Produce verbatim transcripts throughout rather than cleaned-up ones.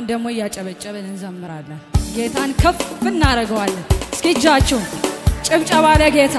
አሁን ደግሞ ያጨበጨበን እንዘምራለን ጌታን ከፍ እናደርገዋለን እስኪ እጃችሁ ጭብጨባ ለጌታ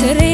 to